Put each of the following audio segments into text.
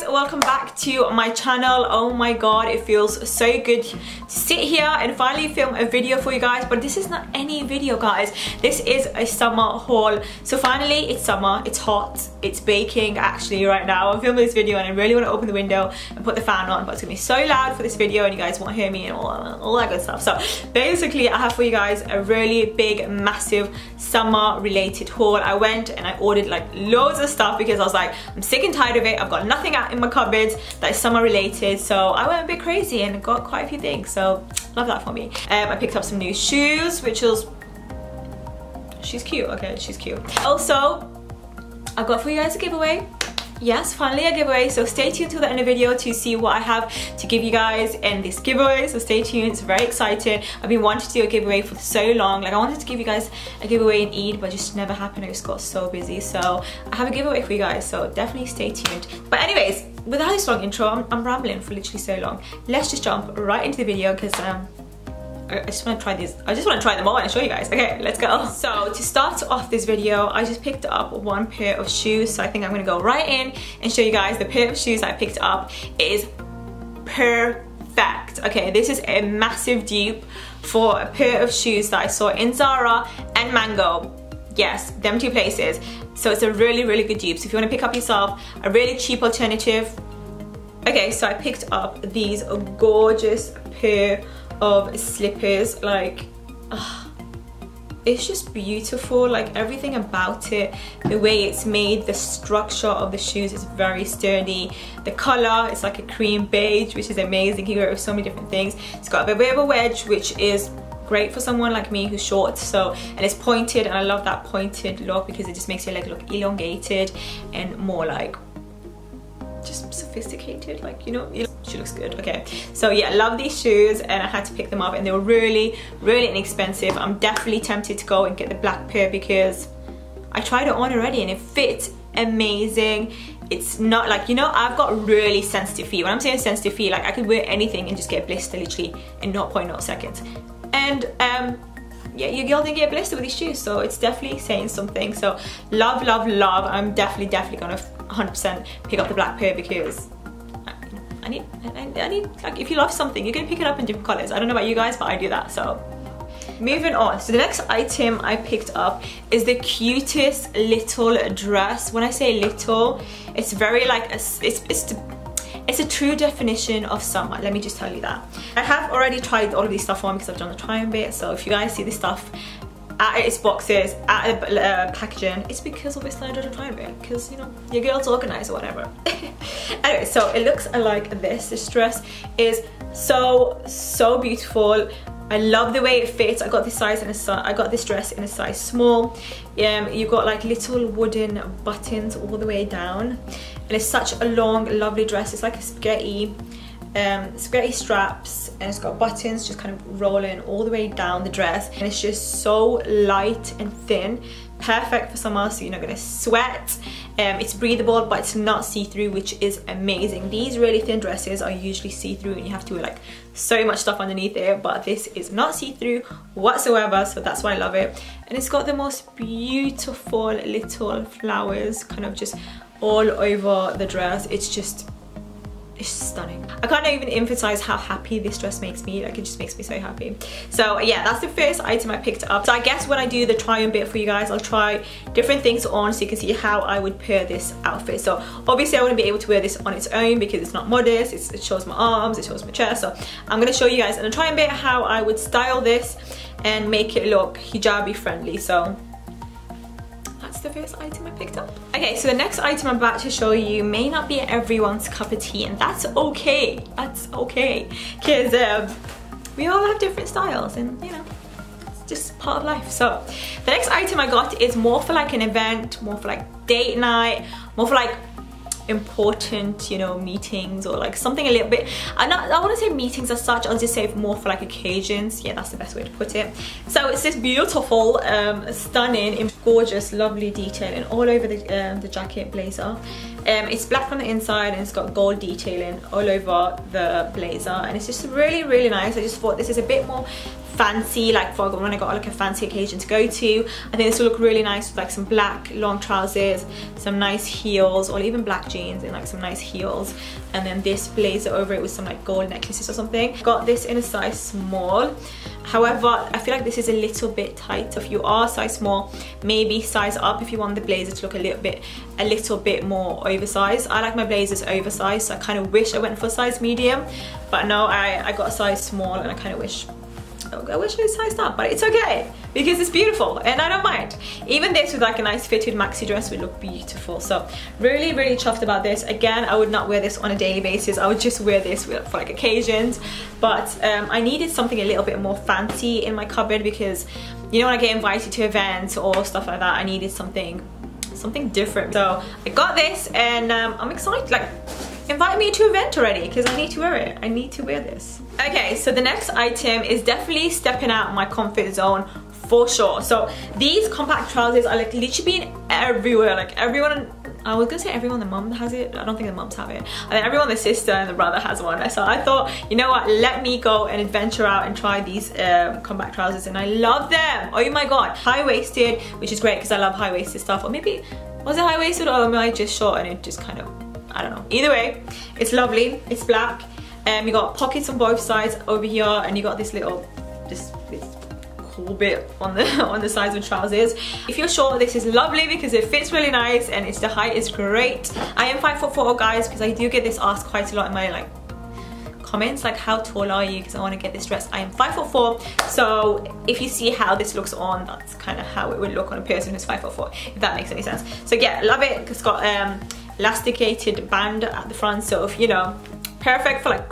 guys, welcome back to my channel. Oh my god, it feels so good to sit here and finally film a video for you guys. But this is not any video, guys. This is a summer haul. So finally it's summer, it's hot, it's baking actually right now. I'm filming this video and I really want to open the window and put the fan on, but it's gonna be so loud for this video and you guys won't hear me and all that good stuff. So basically I have for you guys a really big massive summer related haul. I went and I ordered like loads of stuff because I was like, I'm sick and tired of it. I've got nothing out in my cupboards that is summer related, so I went a bit crazy and got quite a few things, so love that for me. I picked up some new shoes, which was... she's cute, okay, she's cute. Also, I've got for you guys a giveaway. Yes, finally a giveaway, so stay tuned till the end of the video to see what I have to give you guys in this giveaway, so stay tuned. It's very exciting. I've been wanting to do a giveaway for so long. Like, I wanted to give you guys a giveaway in Eid, but it just never happened. I just got so busy, so I have a giveaway for you guys, so definitely stay tuned. But anyways, without this long intro, I'm rambling for literally so long. Let's just jump right into the video because I just want to try these. I just want to try them all and show you guys. Okay, let's go. So to start off this video, I just picked up one pair of shoes. So I think I'm going to go right in and show you guys the pair of shoes I picked up. It is perfect. Okay, this is a massive dupe for a pair of shoes that I saw in Zara and Mango. Yes, them two places. So it's a really, really good dupe. So if you want to pick up yourself a really cheap alternative. Okay, so I picked up these gorgeous pair of slippers. Like, it's just beautiful. Like, everything about it, the way it's made, the structure of the shoes is very sturdy. The color, it's like a cream beige, which is amazing. You wear it with so many different things. It's got a bit of a wedge, which is great for someone like me who's short. So, and it's pointed, and I love that pointed look because it just makes your leg look elongated and more like just sophisticated, like, you know. She looks good. Okay, so yeah, I love these shoes and I had to pick them up and they were really, really inexpensive. I'm definitely tempted to go and get the black pair because I tried it on already and it fits amazing. It's not like, you know, I've got really sensitive feet. When I'm saying sensitive feet, like I could wear anything and just get a blister literally in 0.0 seconds. And yeah, you're going to get blistered with these shoes, so it's definitely saying something. So love, love, love. I'm definitely going to 100% pick up the black pair because I need, like, if you love something, you can pick it up in different colors. I don't know about you guys, but I do that. So moving on. So the next item I picked up is the cutest little dress. When I say little, it's very like it's a true definition of summer. Let me just tell you that. I have already tried all of these stuff on because I've done a try on bit. So if you guys see this stuff at its boxes, at the packaging, it's because obviously I did a try on bit because, you know, your girl's organized or whatever. Anyway, so it looks like this. This dress is so beautiful. I love the way it fits. I got this size in a I got this dress in a size small. You've got like little wooden buttons all the way down, and it's such a long, lovely dress. It's like a spaghetti straps, and it's got buttons just kind of rolling all the way down the dress, and it's just so light and thin, perfect for summer, so you're not gonna sweat. It's breathable, but it's not see-through, which is amazing. These really thin dresses are usually see-through and you have to wear like so much stuff underneath it, but this is not see-through whatsoever, so that's why I love it. And it's got the most beautiful little flowers kind of just all over the dress. It's stunning. I can't even emphasize how happy this dress makes me. Like, it just makes me so happy. So yeah, that's the first item I picked up. So I guess when I do the try on bit for you guys, I'll try different things on so you can see how I would pair this outfit. So obviously I wouldn't be able to wear this on its own because it's not modest. It shows my arms, it shows my chest. So I'm gonna show you guys in a try on bit how I would style this and make it look hijabi friendly. So the first item I picked up. Okay, so the next item I'm about to show you may not be everyone's cup of tea, and that's okay. That's okay, because we all have different styles, and you know, it's just part of life. So the next item I got is more for like an event, more for like date night, more for like important, you know, meetings or like something a little bit. I want to say meetings as such. I'll just say more for like occasions. Yeah, that's the best way to put it. So it's this beautiful, stunning, gorgeous, lovely detailing all over the jacket blazer. It's black on the inside and it's got gold detailing all over the blazer, and it's just really, really nice. I just thought this is a bit more fancy, like for when I got like a fancy occasion to go to. I think this will look really nice with like some black long trousers, some nice heels, or even black jeans and like some nice heels, and then this blazer over it with some like gold necklaces or something. Got this in a size small. However, I feel like this is a little bit tight. If you are size small, maybe size up if you want the blazer to look a little bit more oversized. I like my blazers oversized, so I kind of wish I went for a size medium, but no, I got a size small, and I kind of wish I was sized up, but it's okay because it's beautiful and I don't mind. Even this with like a nice fitted maxi dress would look beautiful. So really chuffed about this. Again, I would not wear this on a daily basis. I would just wear this for like occasions, but I needed something a little bit more fancy in my cupboard, because you know, when I get invited to events or stuff like that, I needed something different. So I got this, and I'm excited. Like, invite me to an event already, because I need to wear it. I need to wear this. Okay, so the next item is definitely stepping out my comfort zone for sure. So these compact trousers are like literally being everywhere. Like everyone, I was gonna say everyone, the mum has it. I don't think the mums have it. I think everyone, the sister and the brother has one. So I thought, you know what, let me go and adventure out and try these compact trousers, and I love them. Oh my god, high-waisted, which is great because I love high-waisted stuff. Or maybe, was it high-waisted, or am I just short and it just kind of, I don't know. Either way, it's lovely, it's black, and you got pockets on both sides over here, and you got this little, this cool bit on the sides of trousers. If you're short, this is lovely because it fits really nice, and it's the height is great. I am 5'4", guys, because I do get this asked quite a lot in my like comments, like how tall are you, because I want to get this dress. I am 5'4", so if you see how this looks on, that's kind of how it would look on a person who's 5'4", if that makes any sense. So yeah, love it. It's got elasticated band at the front, so if you know, perfect for like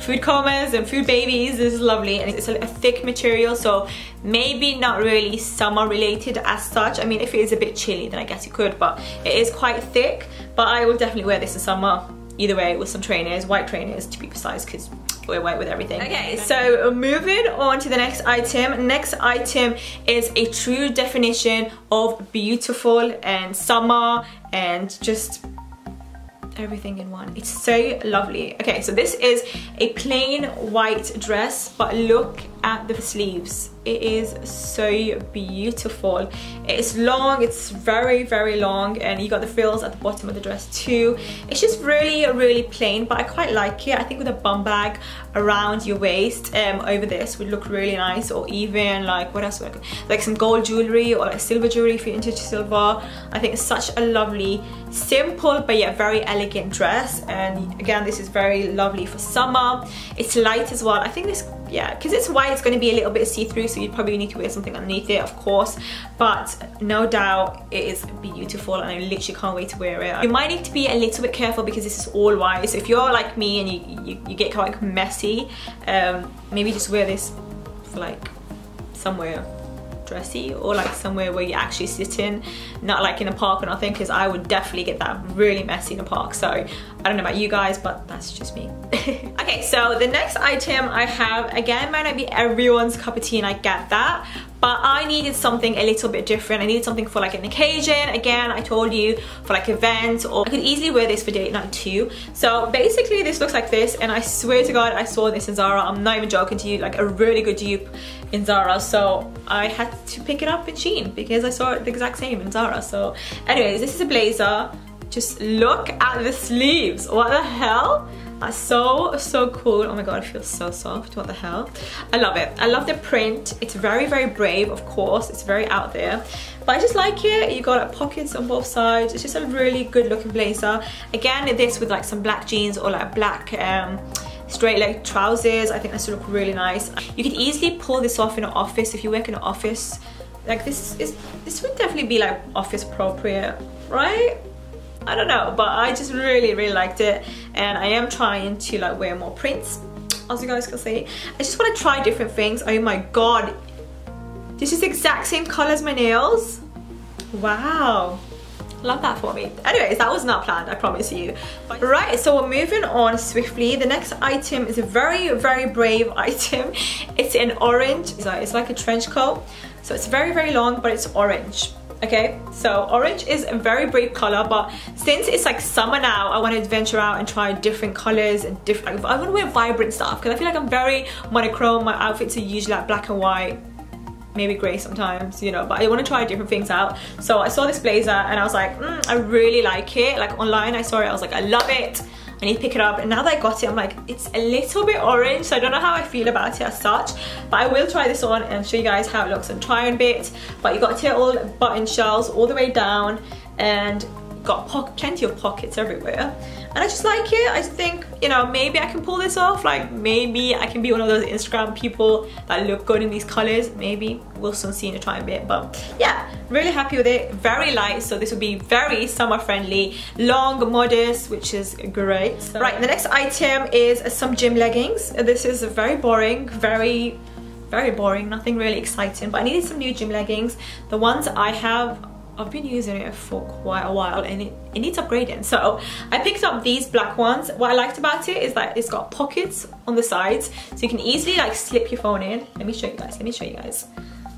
food comas and food babies. This is lovely, and it's a thick material, so maybe not really summer related as such. I mean, if it is a bit chilly, then I guess you could, but it is quite thick. But I will definitely wear this in summer either way, with some trainers, white trainers to be precise, because we're white with everything. Okay, so moving on to the next item. Next item is a true definition of beautiful and summer and just everything in one. It's so lovely. Okay, so this is a plain white dress, but look at the sleeves. It is so beautiful. It's long, it's very long, and you got the frills at the bottom of the dress too. It's just really plain, but I quite like it. I think with a bum bag around your waist over this would look really nice, or even like, what else would I go? Like some gold jewelry, or like silver jewelry if you're into silver. I think it's such a lovely, simple, but yet very elegant dress. And again, this is very lovely for summer. It's light as well. I think this, yeah, because it's white, it's going to be a little bit see-through, so you probably need to wear something underneath it, of course, but no doubt it is beautiful, and I literally can't wait to wear it. You might need to be a little bit careful because this is all white, so if you're like me and you get quite messy, maybe just wear this for like somewhere dressy, or like somewhere where you actually sit in, not like in a park or nothing, because I would definitely get that really messy in a park. So I don't know about you guys, but that's just me. Okay, so the next item I have, again, might not be everyone's cup of tea, and I get that, but I needed something a little bit different. I needed something for like an occasion. Again, I told you, for like events, or I could easily wear this for date night too. So basically this looks like this, and I swear to God, I saw this in Zara. I'm not even joking to you, like a really good dupe in Zara. So I had to pick it up in Shein because I saw it the exact same in Zara. So anyways, this is a blazer. Just look at the sleeves. What the hell? That's so cool. Oh my god, it feels so soft. What the hell? I love it. I love the print. It's very brave, of course. It's very out there, but I just like it. You got like pockets on both sides. It's just a really good looking blazer. Again, this with like some black jeans, or like black straight leg trousers. I think this will look really nice. You could easily pull this off in an office. If you work in an office, like this would definitely be like office appropriate, right? I don't know, but I just really liked it, and I am trying to like wear more prints, as you guys can see. I just want to try different things. Oh my god, this is the exact same color as my nails. Wow, love that for me. Anyways, that was not planned, I promise you. Right, so we're moving on swiftly. The next item is a very brave item. It's in orange. It's like a trench coat, so it's very long, but it's orange. Okay, so orange is a very bright color, but since it's like summer now, I want to venture out and try different colors and different. I want to wear vibrant stuff because I feel like I'm very monochrome. My outfits are usually like black and white, maybe grey sometimes, you know, but I want to try different things out. So I saw this blazer and I was like, I really like it. Like online I saw it, I was like, I love it, I need to pick it up. And now that I got it, I'm like, it's a little bit orange, so I don't know how I feel about it as such, but I will try this on and show you guys how it looks and try on a bit. But you got here all button shells all the way down and got plenty of pockets everywhere, and I just like it. I think, you know, maybe I can pull this off. Like maybe I can be one of those Instagram people that look good in these colors. Maybe we'll soon see in a try a bit, but yeah, really happy with it. Very light, so this will be very summer friendly, long, modest, which is great. So, right, the next item is some gym leggings. This is very boring, very boring, nothing really exciting, but I needed some new gym leggings. The ones I have, I've been using it for quite a while and it needs upgrading. So I picked up these black ones. What I liked about it is that it's got pockets on the sides, so you can easily like slip your phone in. Let me show you guys,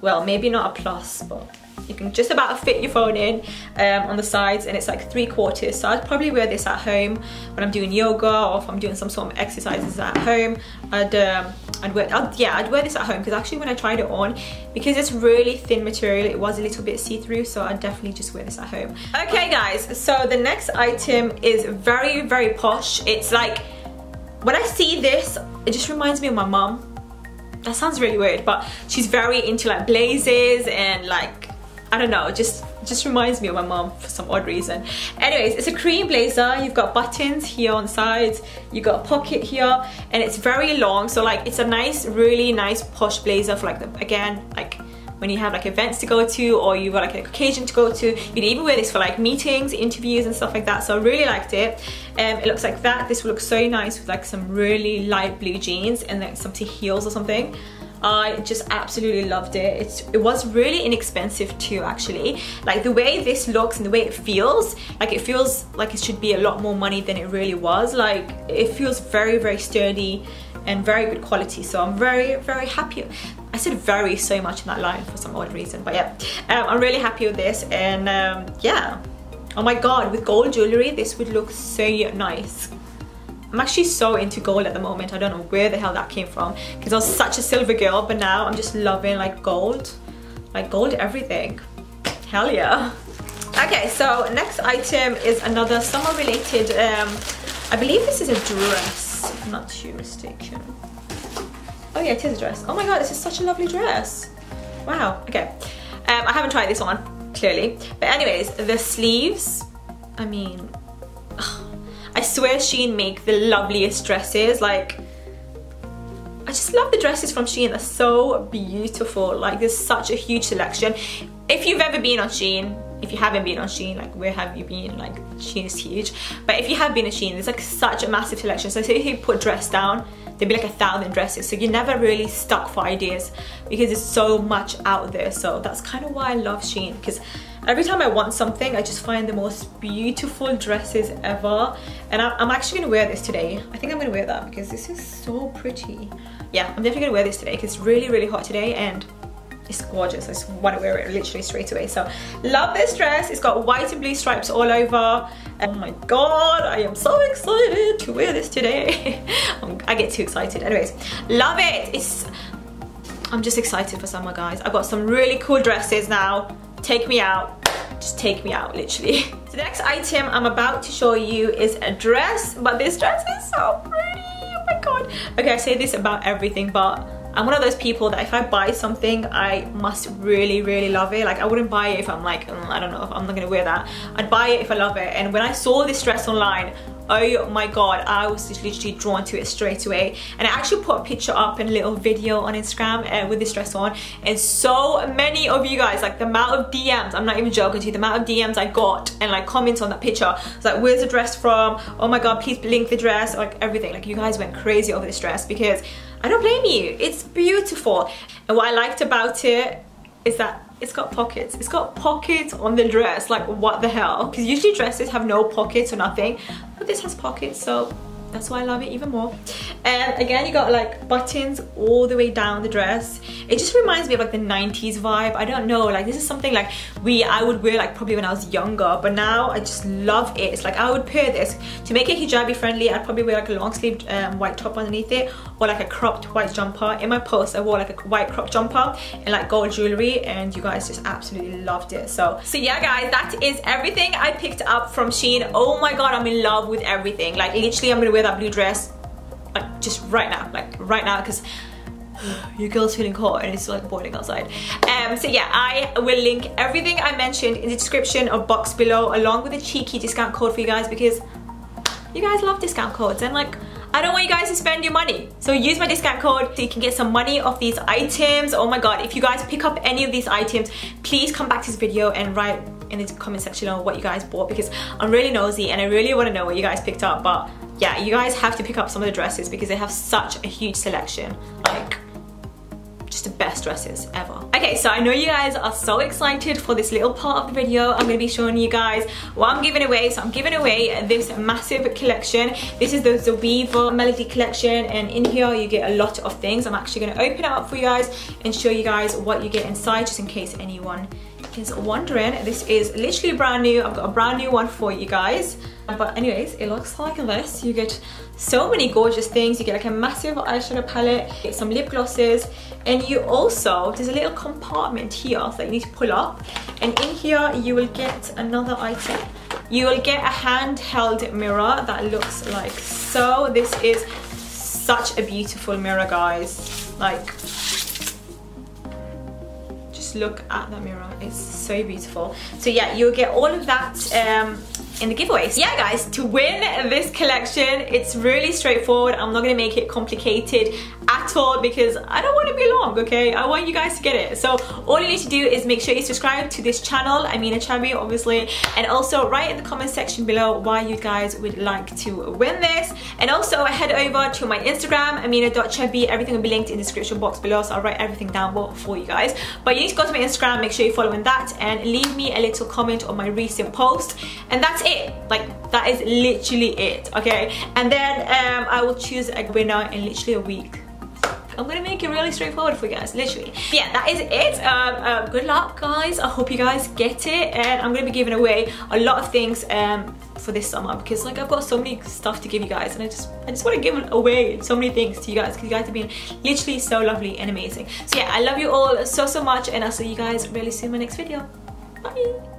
well, maybe not a plus, but you can just about fit your phone in on the sides, and it's like 3/4. So I'd probably wear this at home when I'm doing yoga or if I'm doing some sort of exercises at home. I'd wear this at home, because actually when I tried it on, because it's really thin material, it was a little bit see-through, so I'd definitely just wear this at home. Okay guys, so the next item is very posh. It's like, when I see this, it just reminds me of my mum. That sounds really weird, but she's very into like blazers and like, I don't know, just reminds me of my mom for some odd reason. Anyways, it's a cream blazer. You've got buttons here on the sides, you got a pocket here, and it's very long, so like it's a nice, really nice posh blazer for like the, again, like when you have like events to go to, or you've got like an occasion to go to. You can even wear this for like meetings, interviews and stuff like that, so I really liked it. It looks like that. This will look so nice with like some really light blue jeans and then like some heels or something. I just absolutely loved it. It was really inexpensive too, actually. Like the way this looks and the way it feels like it should be a lot more money than it really was. Like it feels very sturdy and very good quality, so I'm very happy. I said very so much in that line for some odd reason, but yeah, I'm really happy with this. And yeah, oh my god, with gold jewelry this would look so nice. I'm actually so into gold at the moment. I don't know where the hell that came from, because I was such a silver girl, but now I'm just loving like gold, everything. Hell yeah. Okay, so next item is another summer related, I believe this is a dress, if I'm not too mistaken. Oh yeah, it is a dress. Oh my god, this is such a lovely dress. Wow. Okay, I haven't tried this on clearly, but anyways, the sleeves, I mean, I swear Shein make the loveliest dresses. Like, I just love the dresses from Shein. They're so beautiful. Like, there's such a huge selection. If you've ever been on Shein, if you haven't been on Shein, like where have you been? Like Shein is huge. But if you have been on Shein, there's like such a massive selection. So say if you put dress down, there'd be like 1,000 dresses. So you're never really stuck for ideas because there's so much out there. So that's kind of why I love Shein, because every time I want something, I just find the most beautiful dresses ever. And I'm actually gonna wear this today. I think I'm gonna wear that because this is so pretty. Yeah, I'm definitely gonna wear this today because it's really hot today and it's gorgeous. I just wanna wear it literally straight away. So, love this dress. It's got white and blue stripes all over. Oh my god, I am so excited to wear this today. I get too excited. Anyways, love it. I'm just excited for summer, guys. I've got some really cool dresses now. Take me out, just take me out, literally. The next item I'm about to show you is a dress, but this dress is so pretty. Oh my god. Okay, I say this about everything, but I'm one of those people that if I buy something, I must really love it. Like, I wouldn't buy it if I'm like, I don't know, if I'm not gonna wear that. I'd buy it if I love it. And when I saw this dress online, oh my god, I was literally drawn to it straight away. And I actually put a picture up and a little video on Instagram with this dress on, and so many of you guys, like the amount of DMs, I'm not even joking to you, the amount of DMs I got and like comments on that picture. It's like, where's the dress from? Oh my god, please link the dress, like everything. Like, you guys went crazy over this dress because I don't blame you, it's beautiful. And what I liked about it is that it's got pockets. It's got pockets on the dress. Like, what the hell? Because usually dresses have no pockets or nothing, but this has pockets, so That's why I love it even more. And again, you got like buttons all the way down the dress. It just reminds me of like the 90s vibe. I don't know, like this is something like I would wear like probably when I was younger, but now I just love it. It's like I would pair this to make it hijabi friendly. I'd probably wear like a long sleeved white top underneath it, or like a cropped white jumper. In my post I wore like a white cropped jumper and like gold jewelry, and you guys just absolutely loved it. So yeah guys, that is everything I picked up from Shein. Oh my god, I'm in love with everything. Like literally I'm gonna wear that blue dress like just right now, because your girl's feeling hot and it's like boiling outside. So yeah, I will link everything I mentioned in the description or box below, along with a cheeky discount code for you guys, because you guys love discount codes and like I don't want you guys to spend your money. So use my discount code so you can get some money off these items. Oh my god, if you guys pick up any of these items, please come back to this video and write in the comment section on what you guys bought, because I'm really nosy and I really want to know what you guys picked up. But yeah, you guys have to pick up some of the dresses because they have such a huge selection. Like, just the best dresses ever. Okay, so I know you guys are so excited for this little part of the video. I'm gonna be showing you guys what I'm giving away. So I'm giving away this massive collection. This is the Zoeva Melody collection, and in here you get a lot of things. I'm actually gonna open it up for you guys and show you guys what you get inside, just in case anyone is wondering. This is literally brand new. I've got a brand new one for you guys. But anyways, it looks like this. You get so many gorgeous things. You get like a massive eyeshadow palette, you get some lip glosses, and you also, there's a little compartment here that you need to pull up, and in here you will get another item. You will get a handheld mirror that looks like so. This is such a beautiful mirror, guys. Like, just look at that mirror, it's so beautiful. So yeah, you'll get all of that in the giveaways. Yeah guys, to win this collection, it's really straightforward. I'm not gonna make it complicated at all because I don't want to be long, okay? I want you guys to get it. So all you need to do is make sure you subscribe to this channel, Amina Chebbi obviously, and also write in the comment section below why you guys would like to win this. And also head over to my Instagram, Amina.Chebbi. Everything will be linked in the description box below, so I'll write everything down below for you guys. But you need to go to my Instagram, make sure you're following that, and leave me a little comment on my recent post, and that's it. Like, that is literally it, okay? And then I will choose a winner in literally a week. I'm gonna make it really straightforward for you guys, literally. Yeah, that is it. Good luck guys, I hope you guys get it, and I'm gonna be giving away a lot of things for this summer, because like I've got so many stuff to give you guys, and I just want to give away so many things to you guys, because you guys have been literally so lovely and amazing. So yeah, I love you all so much, and I'll see you guys really soon in my next video. Bye.